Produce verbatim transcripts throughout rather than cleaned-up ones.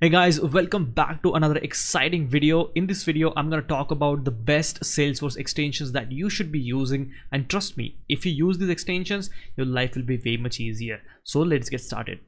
Hey guys, welcome back to another exciting video. In this video, I'm going to talk about the best Salesforce extensions that you should be using. And trust me, if you use these extensions, your life will be way much easier. So let's get started.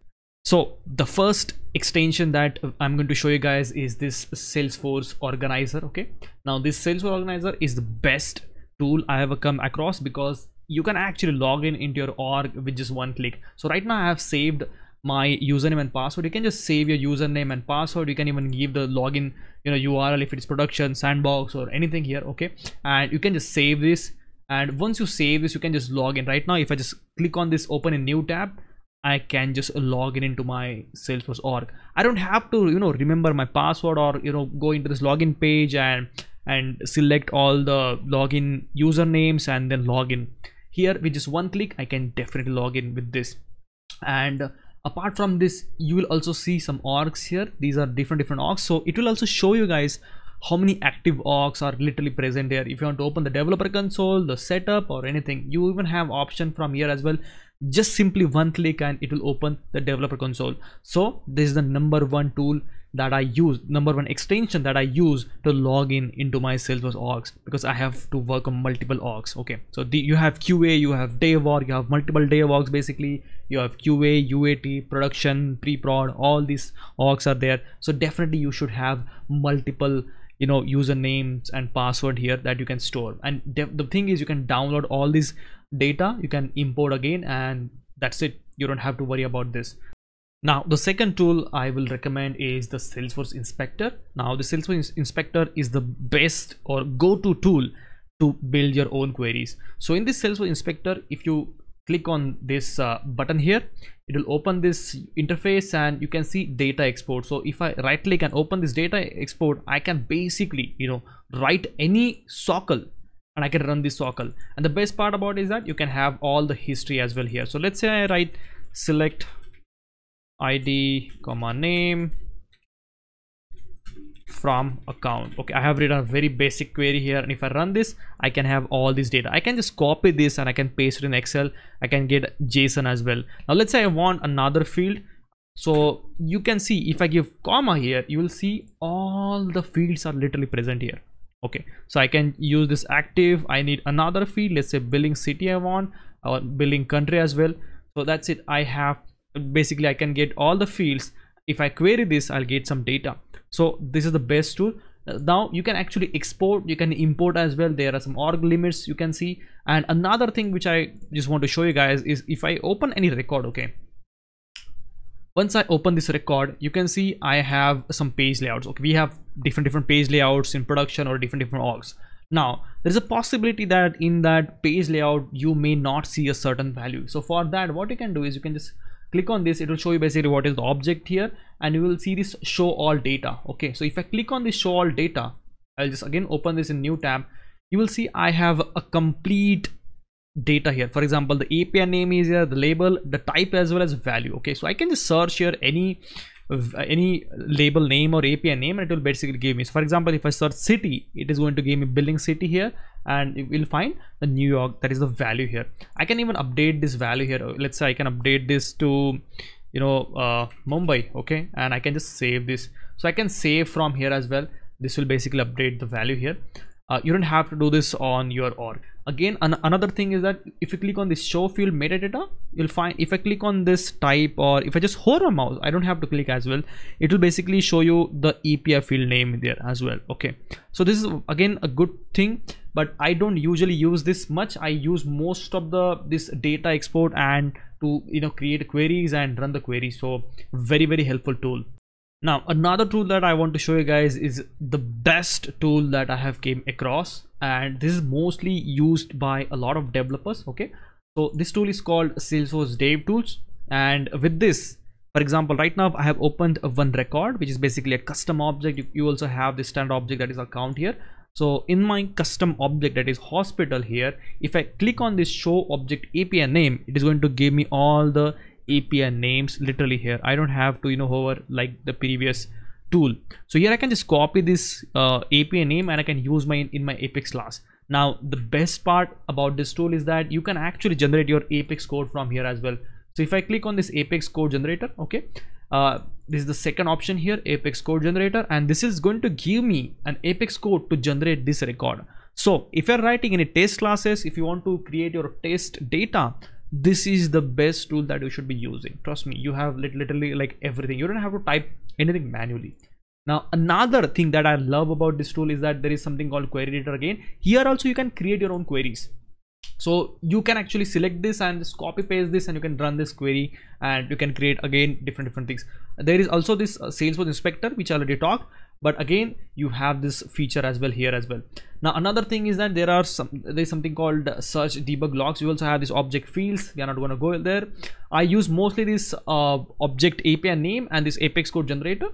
So the first extension that I'm going to show you guys is this Salesforce organizer. Okay. Now this Salesforce organizer is the best tool I have come across because you can actually log in into your org with just one click. So right now I have saved my username and password. You can just save your username and password. You can even give the login, you know, U R L if it's production, sandbox, or anything here. Okay, and you can just save this, and once you save this, you can just log in. Right now, if I just click on this open a new tab, I can just log in into my Salesforce org. I don't have to, you know, remember my password or, you know, go into this login page and and select all the login usernames and then login. Here with just one click, I can definitely log in with this. And apart from this, you will also see some orgs here. These are different different orgs, so it will also show you guys how many active orgs are literally present here. If you want to open the developer console, the setup, or anything, you even have option from here as well. Just simply one click and it will open the developer console. So this is the number one tool that I use, number one extension that I use to log in into my Salesforce orgs, because I have to work on multiple orgs. Okay, so the, you have Q A, you have dev org, you have multiple dev orgs basically. You have Q A, U A T, production, pre-prod, all these orgs are there. So definitely you should have multiple, you know, usernames and password here that you can store. And the thing is, you can download all this data, you can import again, and that's it. You don't have to worry about this. Now the second tool I will recommend is the Salesforce Inspector. Now the Salesforce Inspector is the best or go-to tool to build your own queries. So in this Salesforce Inspector, if you click on this uh, button here, it will open this interface and you can see data export. So if I right click and open this data export, I can basically, you know, write any S O C L and I can run this S O C L. And the best part about it is that you can have all the history as well here. So let's say I write select I D comma name from account. Okay, I have written a very basic query here, and if I run this, I can have all this data. I can just copy this and I can paste it in Excel. I can get JSON as well. Now let's say I want another field. So you can see if I give comma here, you will see all the fields are literally present here. Okay, so I can use this active. I need another field, let's say billing city I want, or billing country as well. So that's it. I have basically, I can get all the fields. If I query this, I'll get some data. So this is the best tool. Now you can actually export, you can import as well. There are some org limits you can see. And another thing which I just want to show you guys is if I open any record, okay, once I open this record, you can see I have some page layouts. Okay, we have different different page layouts in production or different different orgs. Now there's a possibility that in that page layout you may not see a certain value. So for that, what you can do is you can just click on this. It will show you basically what is the object here, and you will see this show all data. Okay, so if I click on this show all data, I'll just again open this in new tab. You will see I have a complete data here. For example, the A P I name is here, the label, the type, as well as value. Okay, so I can just search here any any label name or A P I name, and it will basically give me. So for example, if I search city, it is going to give me billing city here, and it will find the New York. That is the value here. I can even update this value here. Let's say I can update this to, you know, uh, Mumbai. Okay, and I can just save this. So I can save from here as well. This will basically update the value here. Uh, you don't have to do this on your org. Again, an another thing is that if you click on this show field metadata, you'll find if I click on this type, or if I just hover my mouse, I don't have to click as well. It will basically show you the A P I field name there as well. Okay, so this is again a good thing, but I don't usually use this much. I use most of the this data export and to, you know, create queries and run the query. So very, very helpful tool. Now another tool that I want to show you guys is the best tool that I have came across, and this is mostly used by a lot of developers. Okay, so this tool is called Salesforce Dev Tools, and with this, for example, right now I have opened one record, which is basically a custom object. You also have this standard object that is account here. So in my custom object, that is hospital here, if I click on this show object A P I name, it is going to give me all the A P I names literally here. I don't have to, you know, hover like the previous tool. So here I can just copy this uh, A P I name and I can use my in my Apex class. Now the best part about this tool is that you can actually generate your Apex code from here as well. So if I click on this Apex code generator, okay, uh, this is the second option here, Apex code generator, and this is going to give me an Apex code to generate this record. So if you're writing any test classes, if you want to create your test data, this is the best tool that you should be using. Trust me, you have literally like everything. You don't have to type anything manually. Now, another thing that I love about this tool is that there is something called query editor again. Here also you can create your own queries. So you can actually select this and just copy paste this, and you can run this query and you can create again different different things. There is also this uh, Salesforce Inspector, which I already talked, but again you have this feature as well here as well. Now another thing is that there are some there is something called search debug logs. You also have this object fields. We are not going to go there. I use mostly this uh, object A P I name and this Apex code generator.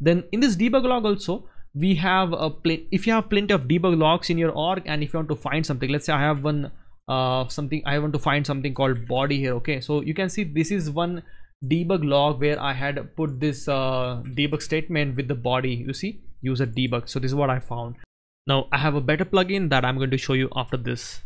Then in this debug log also, we have a pl- if you have plenty of debug logs in your org, and if you want to find something, let's say I have one. Uh, something I want to find something called body here. Okay, so you can see this is one debug log where I had put this uh, debug statement with the body. You see, user debug. So this is what I found. Now I have a better plugin that I'm going to show you after this.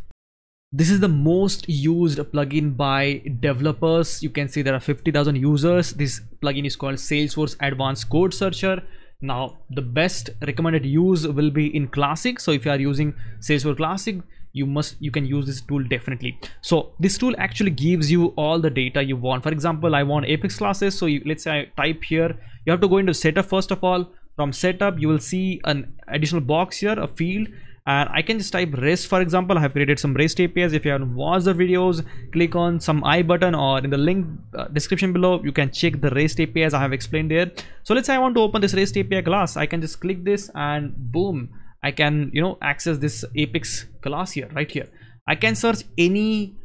This is the most used plugin by developers. You can see there are fifty thousand users. This plugin is called Salesforce Advanced Code Searcher. Now the best recommended use will be in Classic. So if you are using Salesforce Classic, you must you can use this tool definitely. So this tool actually gives you all the data you want. For example, I want Apex classes. So you, let's say I type here. You have to go into setup first of all. From setup, you will see an additional box here, a field, and I can just type REST. For example, I have created some REST A P Is. If you haven't watched the videos, click on some I button or in the link uh, description below. You can check the REST A P Is I have explained there. So let's say I want to open this REST A P I class. I can just click this and boom, I can, you know, access this Apex class here, right here. I can search any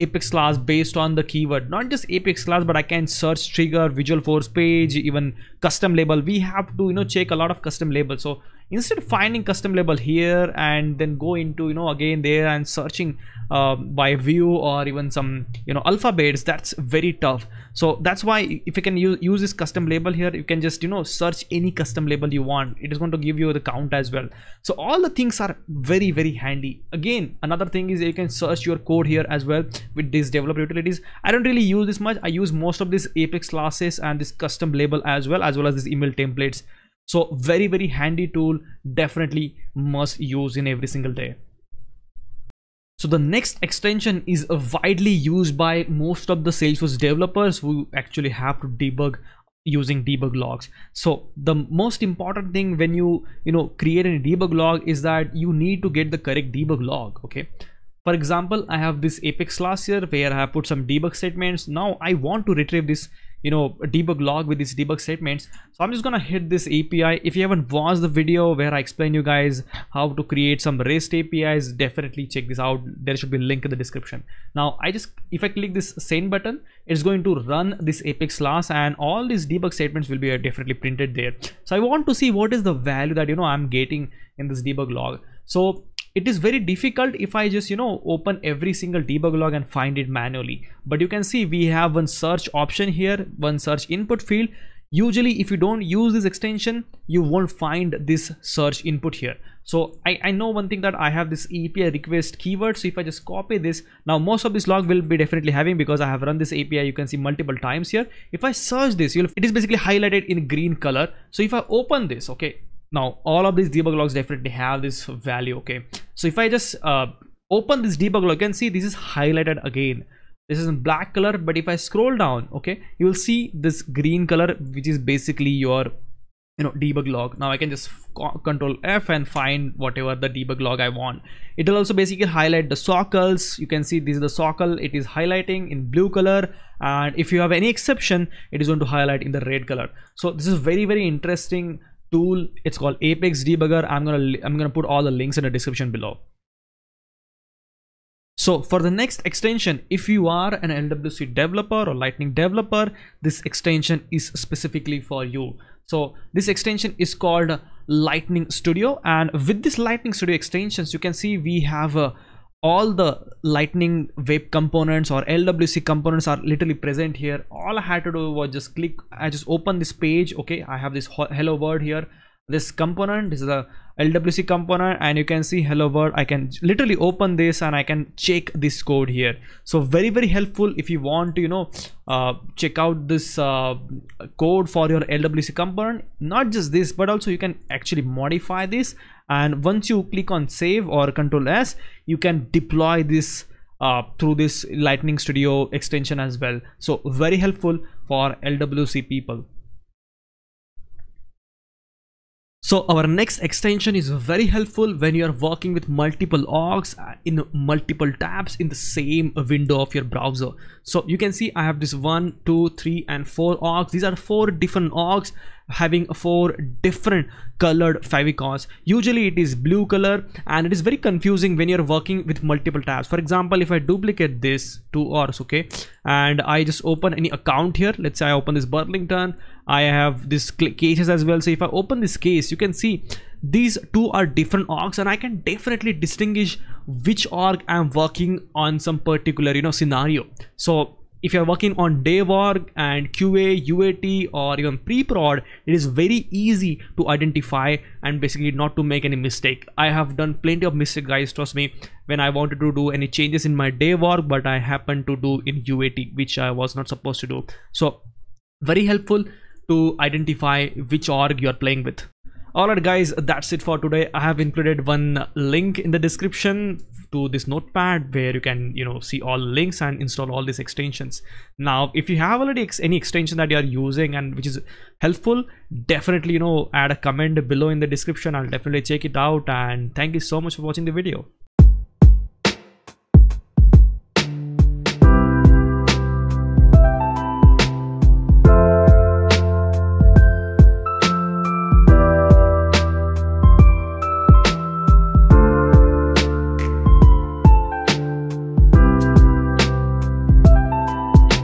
Apex class based on the keyword, not just Apex class, but I can search trigger, Visualforce page, even custom label. We have to, you know, check a lot of custom labels. So instead of finding custom label here and then go into, you know, again there and searching uh, by view or even some, you know, alphabets, that's very tough. So that's why if you can use, use this custom label here, you can just, you know, search any custom label you want. It is going to give you the count as well. So all the things are very, very handy. Again, another thing is you can search your code here as well with these developer utilities. I don't really use this much. I use most of these Apex classes and this custom label as well, as well as these email templates. So very, very handy tool, definitely must use in every single day. So the next extension is widely used by most of the Salesforce developers who actually have to debug using debug logs. So the most important thing when you, you know, create a debug log is that you need to get the correct debug log. Okay. For example, I have this Apex class here where I have put some debug statements. Now I want to retrieve this, you know, debug log with these debug statements. So I'm just gonna hit this A P I. If you haven't watched the video where I explain you guys how to create some REST A P Is, definitely check this out. There should be a link in the description. Now I just, if I click this send button, it's going to run this Apex class and all these debug statements will be definitely printed there. So I want to see what is the value that, you know, I'm getting in this debug log. So it is very difficult if I just, you know, open every single debug log and find it manually. But you can see we have one search option here, one search input field. Usually if you don't use this extension, you won't find this search input here. So I, I know one thing that I have this A P I request keyword. So if I just copy this, now most of this log will be definitely having, because I have run this A P I, you can see multiple times here. If I search this, you'll, it is basically highlighted in green color. So if I open this, okay, now all of these debug logs definitely have this value. Okay, so if I just uh, open this debug log, you can see this is highlighted again. This is in black color, but if I scroll down, okay, you will see this green color, which is basically your, you know, debug log. Now I can just control F and find whatever the debug log I want. It will also basically highlight the S O C Ls. You can see this is the S O C L. It is highlighting in blue color, and if you have any exception, it is going to highlight in the red color. So this is very, very interesting tool. It's called Apex Debugger. I'm gonna I'm gonna put all the links in the description below. So for the next extension, if you are an L W C developer or Lightning developer, this extension is specifically for you. So this extension is called Lightning Studio, and with this Lightning Studio extensions, you can see we have a uh, all the Lightning web components or L W C components are literally present here. All I had to do was just click, I just open this page. Okay, I have this hello world here. this component. This is a L W C component, and you can see hello world. I can literally open this and I can check this code here. So very very helpful if you want to, you know, uh, check out this uh, code for your L W C component. Not just this, but also you can actually modify this, and once you click on save or control S, you can deploy this Uh, through this Lightning Studio extension as well. So very helpful for L W C people. So our next extension is very helpful when you are working with multiple orgs in multiple tabs in the same window of your browser. So you can see I have this one, two, three, and four orgs. These are four different orgs having four different colored favicons. Usually it is blue color, and it is very confusing when you're working with multiple tabs. For example, if I duplicate this two orgs, okay, and I just open any account here, let's say I open this Burlington, I have this cases as well. So if I open this case, you can see these two are different orgs, and I can definitely distinguish which org I'm working on some particular, you know, scenario. So if you're working on dev org and Q A, U A T, or even pre-prod, it is very easy to identify and basically not to make any mistake. I have done plenty of mistakes, guys, trust me, when I wanted to do any changes in my dev org, but I happened to do in U A T, which I was not supposed to do. So very helpful to identify which org you're playing with. Alright guys, that's it for today. I have included one link in the description to this notepad where you can, you know, see all links and install all these extensions. Now if you have already ex any extension that you are using and which is helpful, definitely, you know, add a comment below in the description. I'll definitely check it out, and thank you so much for watching the video.